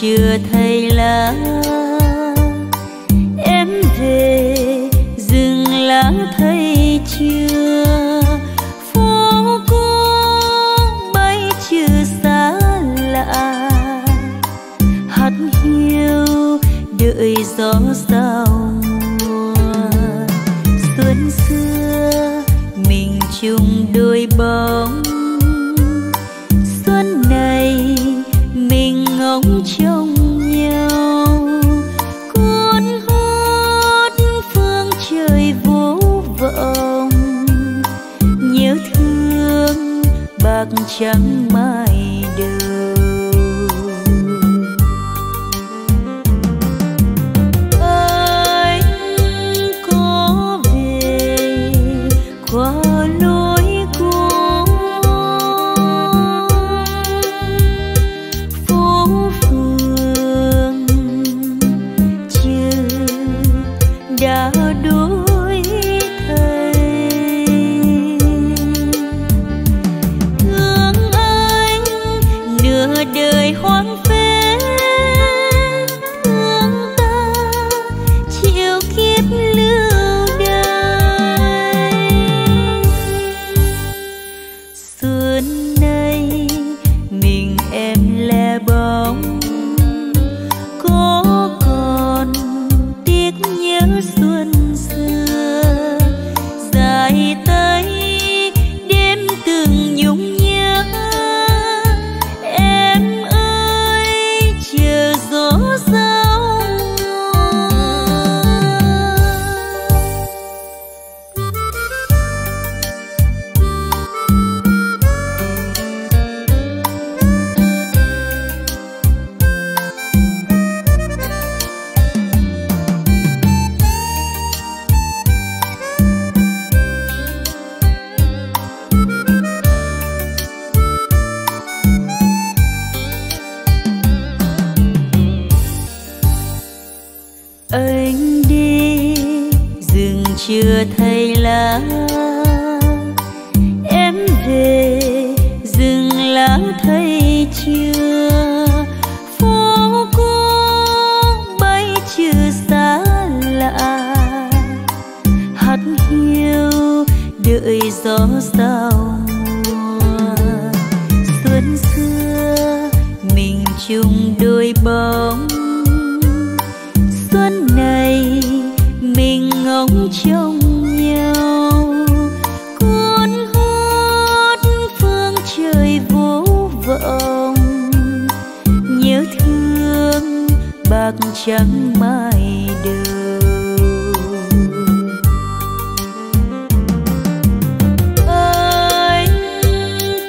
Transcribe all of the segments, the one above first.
chưa thấy lá, em về rừng lá thấy chưa, phố cũ bay chưa xa lạ, hạt hiu đợi gió sao mùa xuân xưa mình chung đôi bóng. Xuân này mình ngóng trông nhau, cuốn hút phương trời vô vọng, nhớ thương bạc trắng mai đầu. Chưa thấy lá, em về rừng lá thấy chưa, phố cũ bay chưa xa lạ, hạt hiu đợi gió sao mùa xuân xưa mình chung đôi bóng. Xuân này mình ngóng trông nhau, cuốn hút phương trời vô vọng, nhớ thương bạc trắng mai đầu. Anh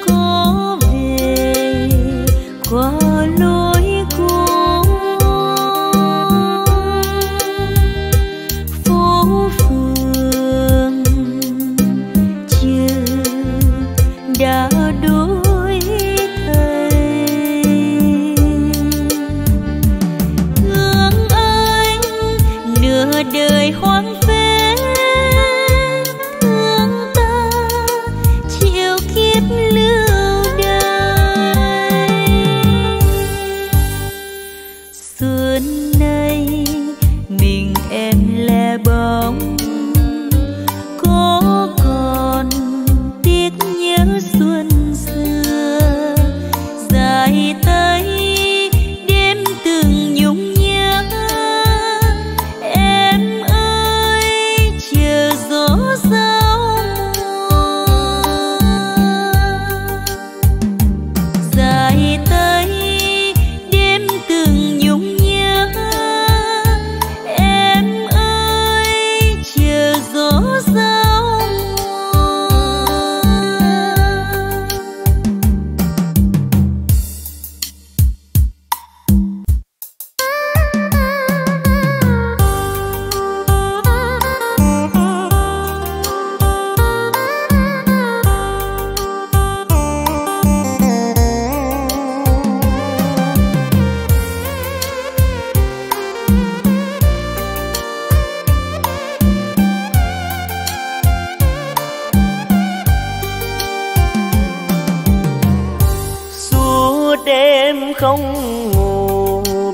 có về qua lối cũ, đôi thay thương anh nửa đời hoang phế, thương ta chịu kiếp lưu đày. Xuân nay mình em lẻ bóng, có còn tiếc nhớ xuân xưa, dài tay đêm từng nhung nhớ, em ơi chờ gió sao mùa. Dài tay đêm từng nhung nhớ, em ơi chờ gió sao. Đêm không ngủ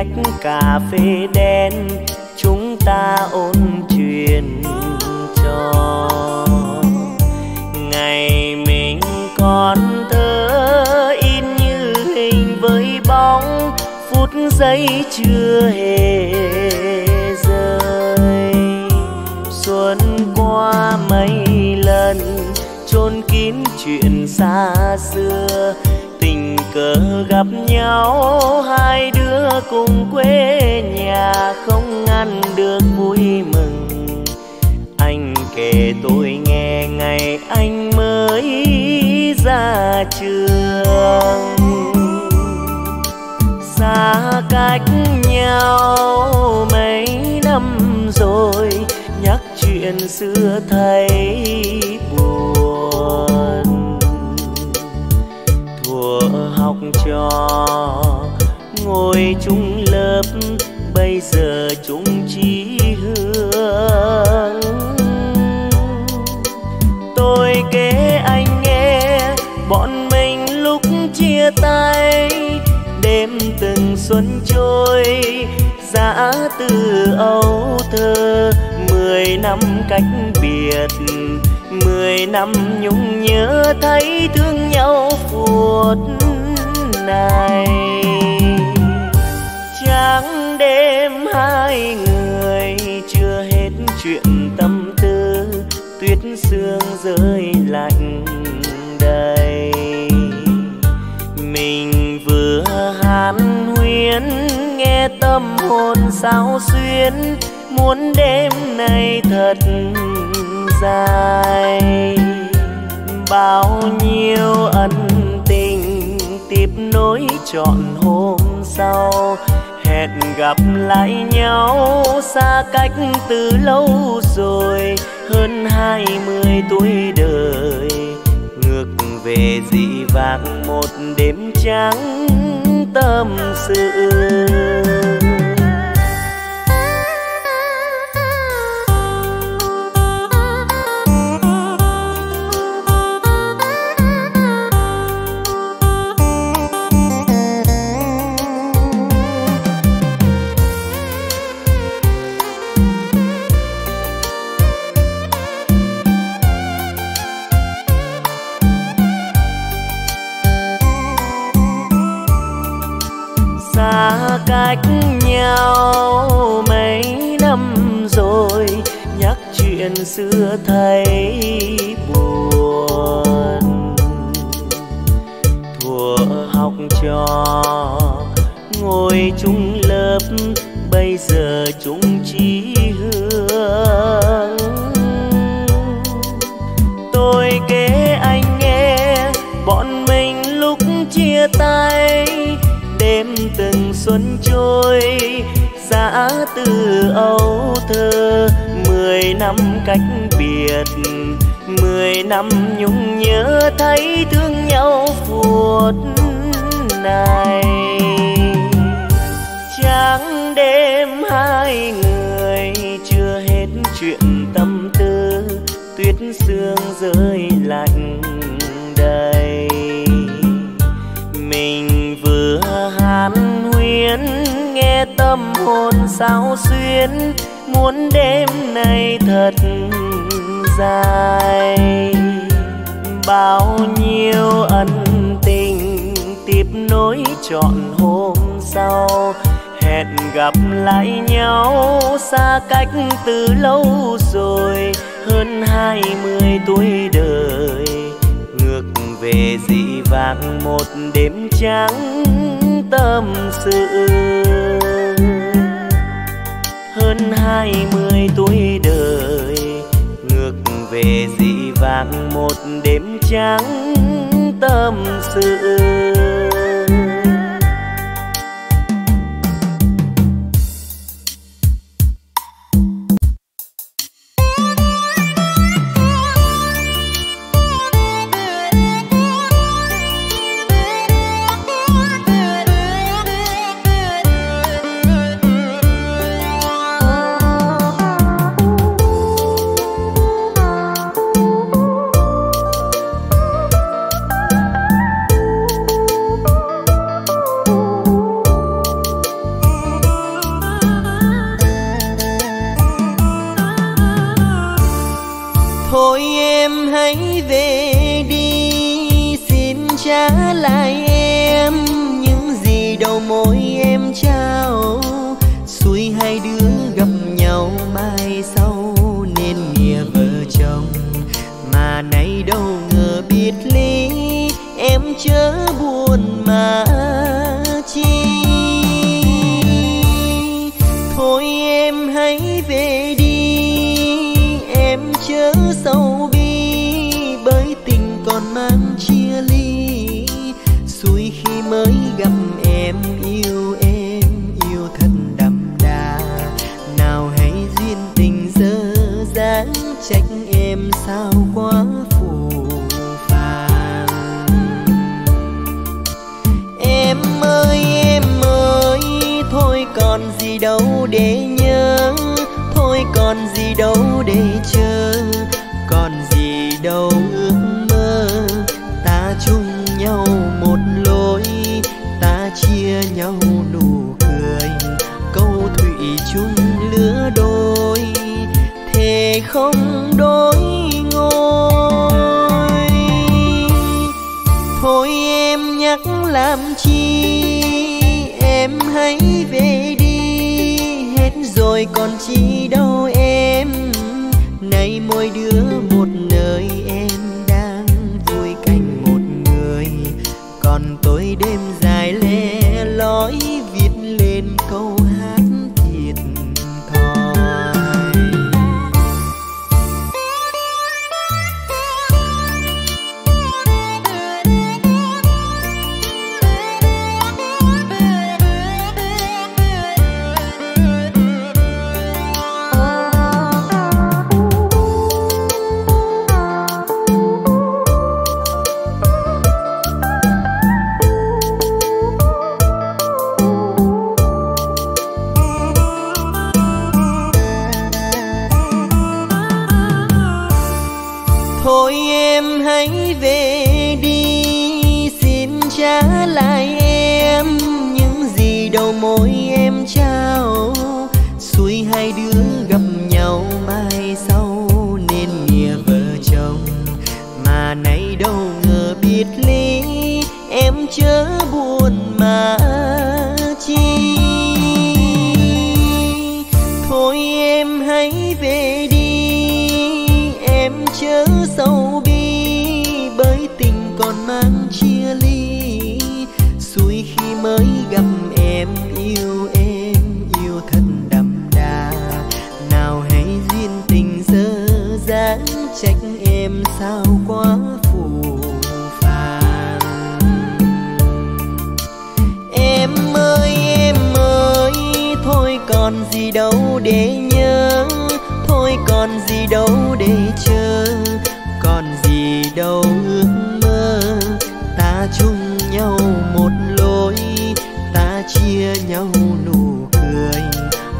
tách cà phê đen chúng ta ôn chuyện trò. Ngày mình còn thơ in như hình với bóng, phút giây chưa hề rơi. Xuân qua mấy lần chôn kín chuyện xa xưa, tình cờ gặp nhau hai đứa cùng quê nhà, không ngăn được vui mừng. Anh kể tôi nghe ngày anh mới ra trường, xa cách nhau mấy năm rồi, nhắc chuyện xưa thấy buồn. Thuở học trò ngồi chung lớp, bây giờ chung chí hướng. Tôi kể anh nghe bọn mình lúc chia tay, đêm từng xuân trôi giã từ âu thơ. 10 năm cách biệt, 10 năm nhung nhớ, thấy thương nhau phút này. Tráng đêm hai người chưa hết chuyện tâm tư, tuyết sương rơi lạnh đầy. Mình vừa hàn huyên nghe tâm hồn sao xuyến, muốn đêm nay thật dài. Bao nhiêu ân tình tiếp nối trọn hôm sau, hẹn gặp lại nhau xa cách từ lâu rồi. Hơn 20 tuổi đời ngược về dị vàng một đêm trắng tâm sự. Cách nhau mấy năm rồi, nhắc chuyện xưa thấy buồn. Thuở học trò ngồi chung lớp, bây giờ chung chí hướng. Tôi kể anh nghe bọn mình lúc chia tay, đêm từng xuân trôi giã từ âu thơ. 10 năm cách biệt, 10 năm nhung nhớ, thấy thương nhau phút này. Tráng đêm hai người chưa hết chuyện tâm tư, tuyết sương rơi lạnh đầy. Mình vừa hàn huyên nghe tâm hồn sao xuyến, muốn đêm nay thật dài. Bao nhiêu ân tình tiếp nối trọn hôm sau, hẹn gặp lại nhau xa cách từ lâu rồi. Hơn 20 tuổi đời ngược về dị vàng một đêm trắng tâm sự. Hơn 20 tuổi đời ngược về dị vàng một đêm trắng tâm sự. môi em trao, xuôi hai đứa gặp nhau mai sau nên nghĩa vợ chồng. Mà nay đâu ngờ biệt ly, em chớ buồn mà chi. Thôi em hãy về đi, em chớ sầu bi, bởi tình còn mang chia ly. Xuôi khi mới gặp em yêu thật đậm đà. Nào hãy duyên tình dơ dáng, trách em sao quá phù phàng. Em ơi, thôi còn gì đâu để nhớ, thôi còn gì đâu để chờ, còn gì đâu ước mơ. Ta chung nhau một lối, ta chia nhau nụ cười, câu thủy chung lứa đôi, thề không đối ngôi. Thôi em nhắc làm chi, em hãy về đi, hết rồi còn chi đâu em. Nay mỗi đứa một nơi, em đang vui cạnh một người, còn tôi đêm dài lẻ loi viết lên câu hát thiệt thòi. Thôi em hãy về đi, xin trả lại em những gì đầu môi em trao. Xuôi hai đứa gặp nhau mai sau nên nghĩa vợ chồng. Mà nay đâu ngờ biệt ly, em chớ buồn mà chi. Thôi em hãy về đi, chớ sầu bi, bởi tình còn mang chia ly. Xuôi khi mới gặp em yêu thật đậm đà. Nào hãy duyên tình dơ dáng, trách em sao quá phù phàng. Em ơi, thôi còn gì đâu để nhớ, thôi còn gì đâu để chờ, còn gì đâu ước mơ. Ta chung nhau một lối, ta chia nhau nụ cười,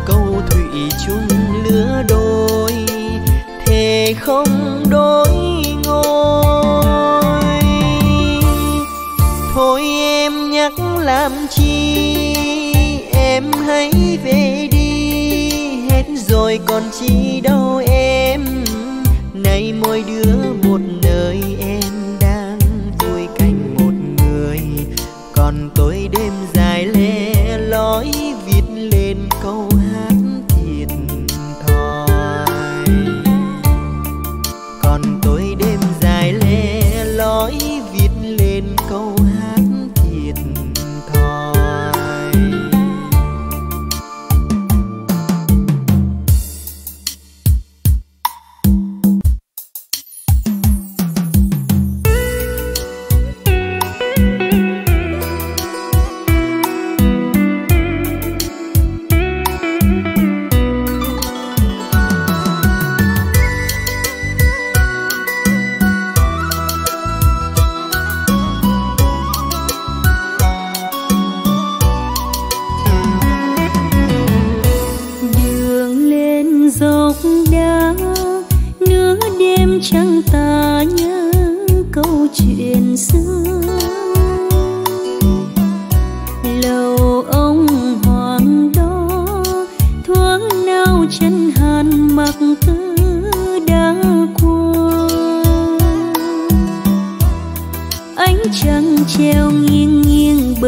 câu thủy chung lứa đôi, thề không đối ngôi. Thôi em nhắc làm chi, em hãy về đi, rồi còn chi đâu em. Nay mỗi đứa một nơi, em đang vui cạnh một người, còn tôi đêm dài lẻ loi viết lên câu hát thiệt thòi. Còn tôi đêm dài lẻ loi viết lên câu hát thiệt thòi.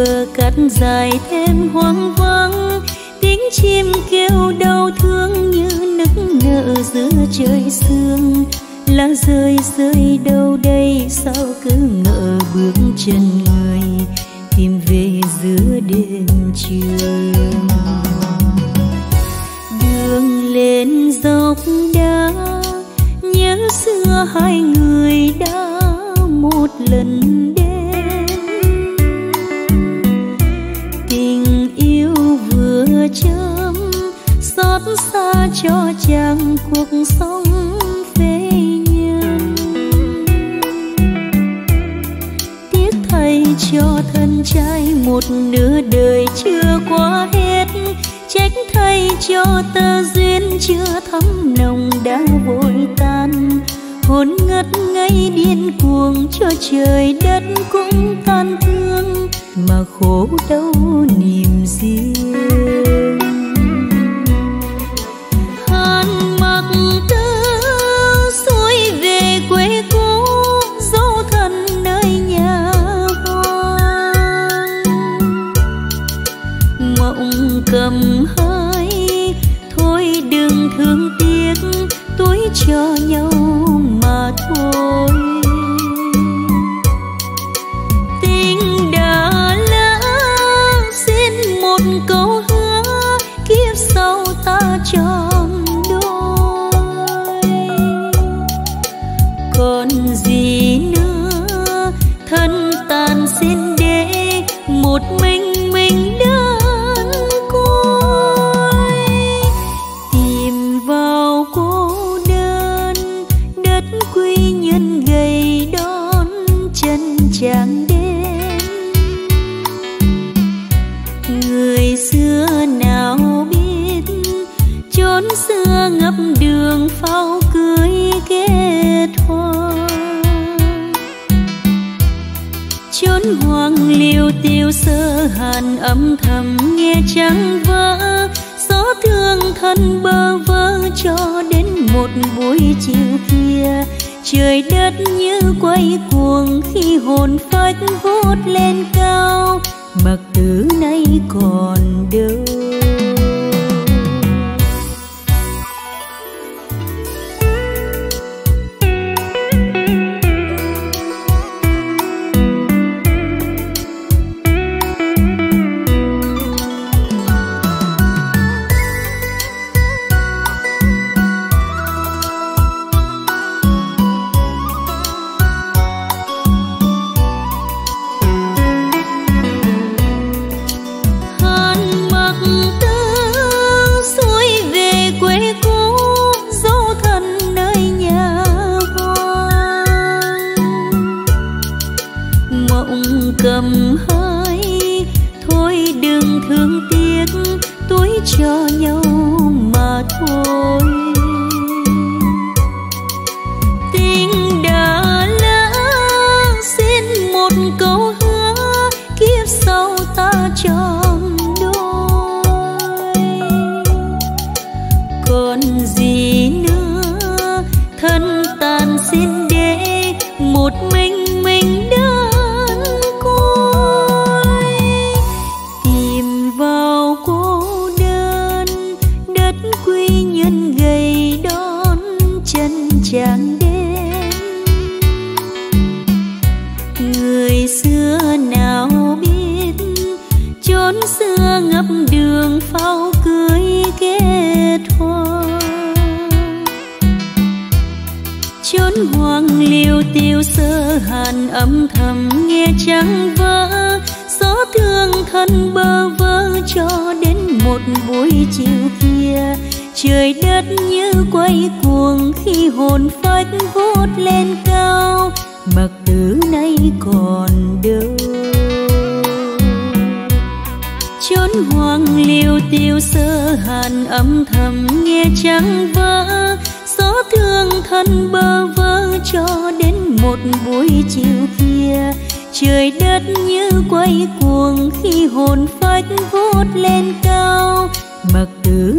mưa cắt dài thêm hoang vắng, tiếng chim kêu đau thương như nức nở giữa trời sương. Lá rơi rơi đâu đây sao cứ ngỡ bước chân người tìm về giữa đêm trường. Đường lên dốc đá nhớ xưa hai người đã một lần đến, tình yêu vừa chớm xót xa cho chàng cuộc sống phế nhân. Tiếc thay cho thân trai một nửa đời chưa qua hết, trách thay cho tơ duyên chưa thấm nồng đã vội tan. Hồn ngất ngây điên cuồng cho trời đất cũng tan thương mà khổ đau niềm riêng. Hàn mặc tơ xuôi về quê cũ dấu thân nơi nhà hoang, mộng cầm hơi thôi đừng thương tiếc tuổi cho nhau mà thôi. Tình đã lỡ xin một câu hứa kiếp sau ta trọn đôi, còn gì nữa thân tàn xin để một mình đơn côi. Tìm vào cô quy nhân gầy đón chân chàng đến, người xưa nào biết chốn xưa ngập đường phao cưới kết hoa. Chốn hoang liêu tiêu sơ hàn âm thầm nghe trắng vỡ, gió thương thân bơ vơ cho đến một buổi chiều kia. Trời đất như quay cuồng khi hồn phách vút lên cao, mặc từ nay còn đâu. Cầm hơi thôi đừng thương tiếc tuổi cho nhau mà thôi. Tình đã lỡ xin một câu hứa kiếp sau ta trọn đôi, còn gì nữa thân tàn xin để một mình đơn. Chàng đến người xưa nào biết chốn xưa ngập đường phao cưới kết hoa. Chốn hoang liêu tiêu sơ hàn âm thầm nghe trắng vỡ, gió thương thân bơ vơ cho đến một buổi chiều kia. Trời đất như quay cuồng khi hồn phách vút lên cao, mặc từ nay còn đâu. Chốn hoang liêu tiêu sơ hàn âm thầm nghe trắng vỡ, gió thương thân bơ vơ cho đến một buổi chiều kia. Trời đất như quay cuồng khi hồn phách vút lên cao, mặc từ